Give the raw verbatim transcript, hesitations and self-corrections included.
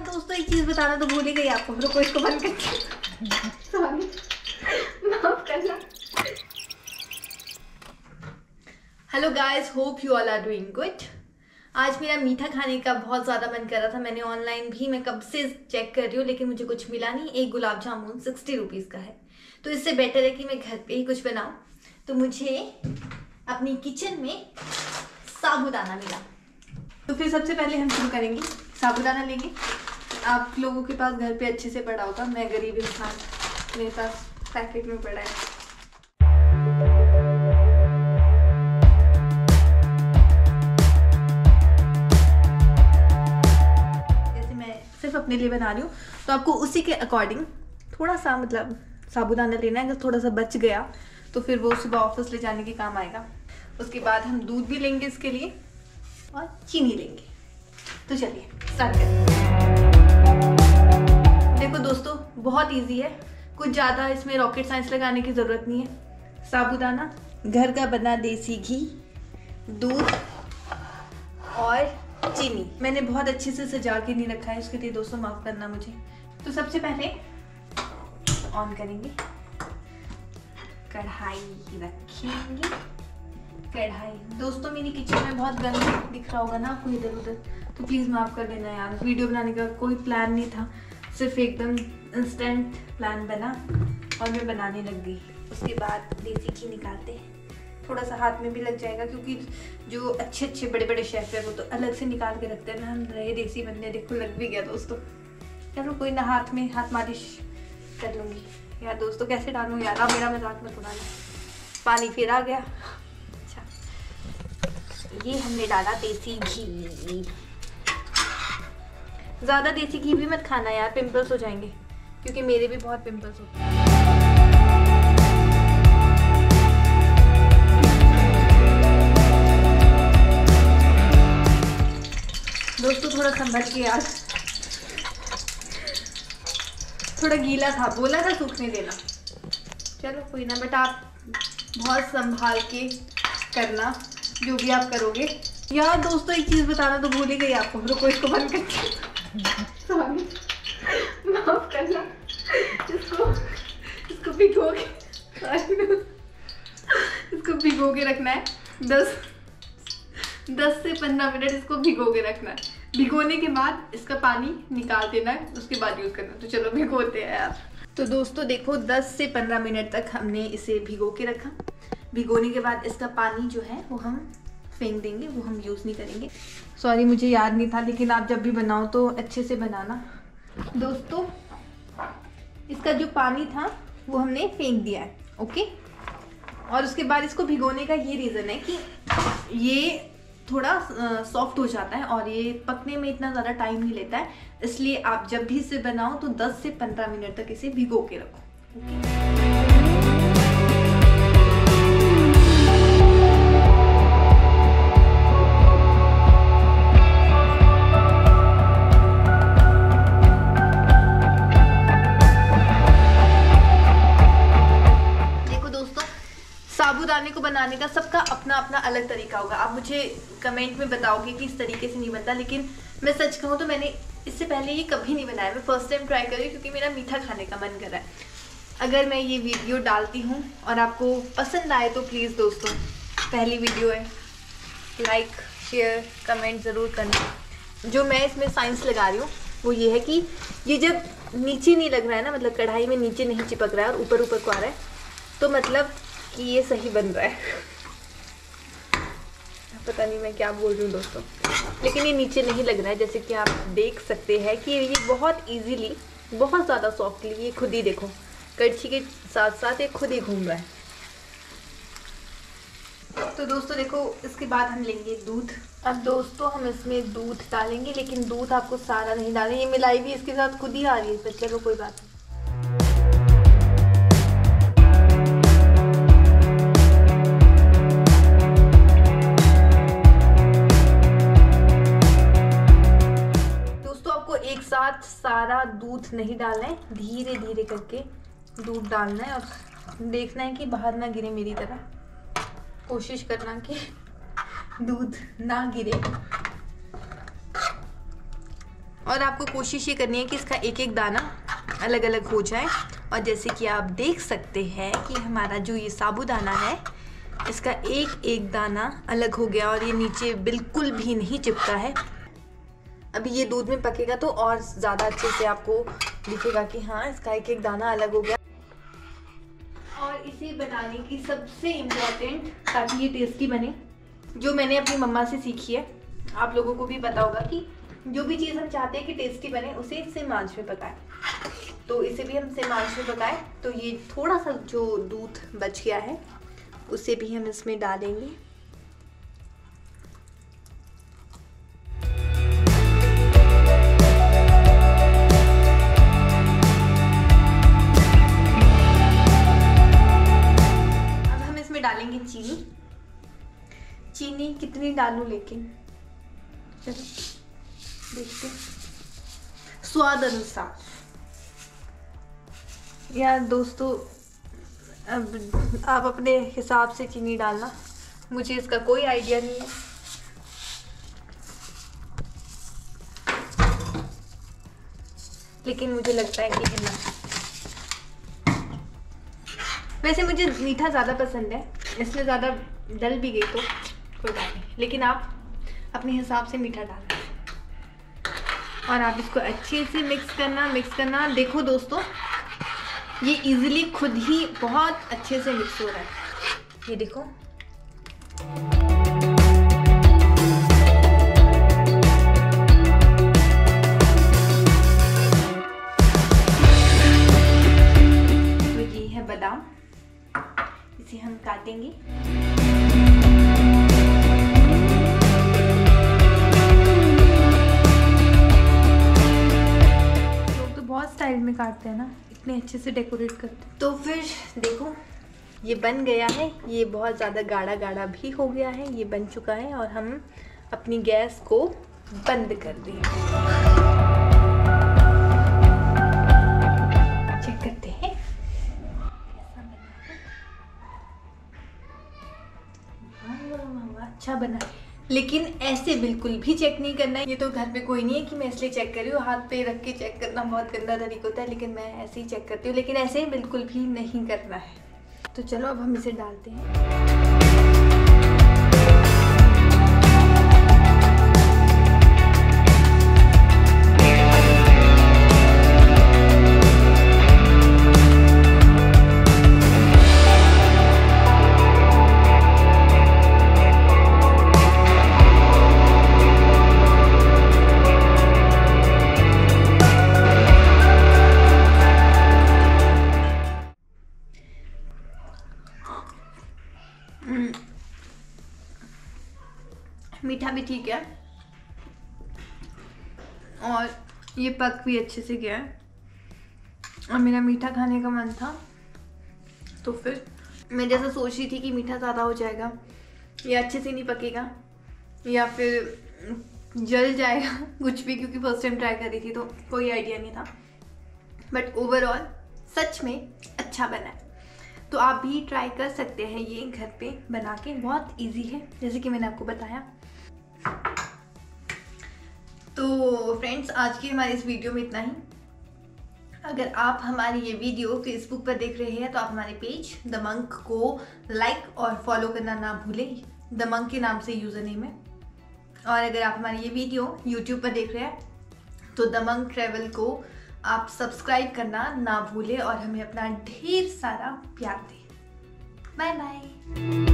हाँ दोस्तों एक चीज़ बताना तो भूल ही गई आपको, रुको इसको बंद करके, सॉरी माफ करना। Hello guys, hope you all are doing good. आज मेरा मीठा खाने का बहुत ज़्यादा मन कर रहा था, मैंने ऑनलाइन भी मैं कब से चेक कर रही हूँ लेकिन मुझे कुछ मिला नहीं। एक गुलाब जामुन सिक्सटी रुपीज़ का है, तो इससे बेटर है कि मैं घर पे ही कुछ बनाऊँ। तो मुझे अपनी किचन में साबूदाना मिला। तो फिर सबसे पहले हम शुरू करेंगे, साबूदाना लेंगे। आप लोगों के पास घर पे अच्छे से पड़ा होगा, मैं गरीब इंसान, मेरे पास पैकेट में पड़ा है। जैसे मैं सिर्फ अपने लिए बना रही हूँ, तो आपको उसी के अकॉर्डिंग थोड़ा सा मतलब साबूदाना लेना है। अगर थोड़ा सा बच गया तो फिर वो सुबह ऑफिस ले जाने के काम आएगा। उसके बाद हम दूध भी लेंगे इसके लिए और चीनी लेंगे। तो चलिए स्टार्ट करते हैं। देखो दोस्तों बहुत इजी है, कुछ ज़्यादा इसमें रॉकेट साइंस लगाने की ज़रूरत नहीं है। साबूदाना, घर का बना देसी घी, दूध और चीनी। मैंने बहुत अच्छे से सजा के नहीं रखा है, इसके लिए दोस्तों माफ़ करना मुझे। तो सबसे पहले ऑन करेंगे कढ़ाई, रखेंगे कढ़ाई। दोस्तों मेरी किचन में बहुत गंद दिख रहा होगा ना आपको इधर उधर, तो प्लीज़ माफ़ कर देना यार। वीडियो बनाने का कोई प्लान नहीं था, सिर्फ एकदम इंस्टेंट प्लान बना और मैं बनाने लग गई। उसके बाद देसी घी निकालते हैं, थोड़ा सा हाथ में भी लग जाएगा क्योंकि जो अच्छे अच्छे बड़े बड़े शेफ हैं वो तो अलग से निकाल के रखते हैं ना, हम रहे देसी बनने। देखो लग भी गया दोस्तों, चलो कोई ना, हाथ में हाथ मालिश कर लूँगी। यार दोस्तों कैसे डालूँ यार, आप मेरा मजाक मत उड़ाना। पानी फिर आ गया। अच्छा ये हमने डाला देसी घी। ज़्यादा देसी घी भी मत खाना यार, पिंपल्स हो जाएंगे, क्योंकि मेरे भी बहुत पिंपल्स होते हैं। दोस्तों थोड़ा संभल के यार, थोड़ा गीला था, बोला था सूखने देना। चलो कोई ना, बट आप बहुत संभाल के करना जो भी आप करोगे। यार दोस्तों एक चीज़ बताना तो भूल ही गई आपको, रुको इसको बंद करके, सॉरी माफ करना। इसको इसको भिगो के इसको भिगो के रखना है, दस दस से पंद्रह मिनट इसको भिगो के रखना है। भिगोने के बाद इसका पानी निकाल देना है, उसके बाद यूज़ करना। तो चलो भिगोते हैं यार। तो दोस्तों देखो दस से पंद्रह मिनट तक हमने इसे भिगो के रखा। भिगोने के बाद इसका पानी जो है वो हम फेंक देंगे, वो हम यूज़ नहीं करेंगे। सॉरी मुझे याद नहीं था, लेकिन आप जब भी बनाओ तो अच्छे से बनाना। दोस्तों इसका जो पानी था वो हमने फेंक दिया है, ओके। और उसके बाद इसको भिगोने का ये रीज़न है कि ये थोड़ा सॉफ्ट हो जाता है और ये पकने में इतना ज़्यादा टाइम नहीं लेता है, इसलिए आप जब भी इसे बनाओ तो दस से पंद्रह मिनट तक इसे भिगो के रखो। देखो दोस्तों साबूदाने को बनाने का सबका अपना अपना अलग तरीका होगा। आप मुझे कमेंट में बताओगे कि इस तरीके से नहीं बनता, लेकिन मैं सच कहूँ तो मैंने इससे पहले ये कभी नहीं बनाया। मैं फर्स्ट टाइम ट्राई कर रही हूँ क्योंकि मेरा मीठा खाने का मन कर रहा है। अगर मैं ये वीडियो डालती हूँ और आपको पसंद आए तो प्लीज़ दोस्तों, पहली वीडियो है, लाइक शेयर कमेंट ज़रूर करना। जो मैं इसमें साइंस लगा रही हूँ वो ये है कि ये जब नीचे नहीं लग रहा है ना, मतलब कढ़ाई में नीचे नहीं चिपक रहा है और ऊपर ऊपर को आ रहा है, तो मतलब कि ये सही बन रहा है। पता नहीं मैं क्या बोल रही हूँ दोस्तों, लेकिन ये नीचे नहीं लग रहा है। जैसे कि आप देख सकते हैं कि ये बहुत इजीली, बहुत ज़्यादा सॉफ्टली, ये खुद ही देखो कड़छी के साथ साथ ये खुद ही घूम रहा है। तो दोस्तों देखो इसके बाद हम लेंगे दूध। अब दोस्तों हम इसमें दूध डालेंगे, लेकिन दूध आपको सारा नहीं डालना। ये मिलाई भी इसके साथ खुद ही आ रही है इसमें, चलो कोई बात नहीं। सारा दूध नहीं डालना है, धीरे धीरे करके दूध डालना है और देखना है कि बाहर ना गिरे। मेरी तरह कोशिश करना कि दूध ना गिरे। और आपको कोशिश ये करनी है कि इसका एक एक दाना अलग अलग हो जाए। और जैसे कि आप देख सकते हैं कि हमारा जो ये साबूदाना है इसका एक एक दाना अलग हो गया और ये नीचे बिल्कुल भी नहीं चिपका है। अभी ये दूध में पकेगा तो और ज़्यादा अच्छे से आपको दिखेगा कि हाँ इसका एक एक दाना अलग हो गया। और इसे बनाने की सबसे इम्पॉर्टेंट, ताकि ये टेस्टी बने, जो मैंने अपनी मम्मा से सीखी है, आप लोगों को भी पता होगा कि जो भी चीज़ हम चाहते हैं कि टेस्टी बने उसे सिम आंच में पकाएं। तो इसे भी हम सिम आंच में पकाएं। तो ये थोड़ा सा जो दूध बच गया है उसे भी हम इसमें डालेंगे। अब हम इसमें डालेंगे चीनी। चीनी कितनी डालूं, लेकिन चलो देखते स्वाद अनुसार। यार दोस्तों, अब आप अपने हिसाब से चीनी डालना, मुझे इसका कोई आइडिया नहीं है। लेकिन मुझे लगता है कि हिना, वैसे मुझे मीठा ज़्यादा पसंद है, इसलिए ज़्यादा डल भी गई तो कोई बात नहीं, लेकिन आप अपने हिसाब से मीठा डालना। और आप इसको अच्छे से मिक्स करना मिक्स करना देखो दोस्तों, ये इजीली खुद ही बहुत अच्छे से मिक्स हो रहा है। ये देखो, तो ये है बादाम, इसे हम काटेंगे। में काटते हैं ना, इतने अच्छे से डेकोरेट करते हैं। तो फिर देखो ये बन गया है, ये बहुत ज़्यादा गाढ़ा गाढ़ा भी हो गया है, ये बन चुका है। और हम अपनी गैस को बंद कर दें। चेक करते हैं कैसा बना। अच्छा बना, लेकिन ऐसे बिल्कुल भी चेक नहीं करना है। ये तो घर पे कोई नहीं है कि मैं इसलिए चेक कर रही हूँ, हाथ पे रख के चेक करना बहुत गंदा तरीका होता है, लेकिन मैं ऐसे ही चेक करती हूँ। लेकिन ऐसे बिल्कुल भी नहीं करना है। तो चलो अब हम इसे डालते भी ठीक है और ये पक भी अच्छे से गया है। और मेरा मीठा खाने का मन था, तो फिर मैं जैसा सोच रही थी कि मीठा ज़्यादा हो जाएगा या अच्छे से नहीं पकेगा या फिर जल जाएगा कुछ भी, क्योंकि फर्स्ट टाइम ट्राई कर रही थी तो कोई आइडिया नहीं था। बट ओवरऑल सच में अच्छा बना है। तो आप भी ट्राई कर सकते हैं, ये घर पे बना के बहुत इजी है, जैसे कि मैंने आपको बताया। तो फ्रेंड्स, आज की हमारी इस वीडियो में इतना ही। अगर आप हमारी ये वीडियो फेसबुक पर देख रहे हैं तो आप हमारे पेज द मंक को लाइक और फॉलो करना ना भूलें। द मंक के नाम से यूज़र नेम है। और अगर आप हमारी ये वीडियो यूट्यूब पर देख रहे हैं तो द मंक ट्रैवल को आप सब्सक्राइब करना ना भूलें और हमें अपना ढेर सारा प्यार दें। Bye bye.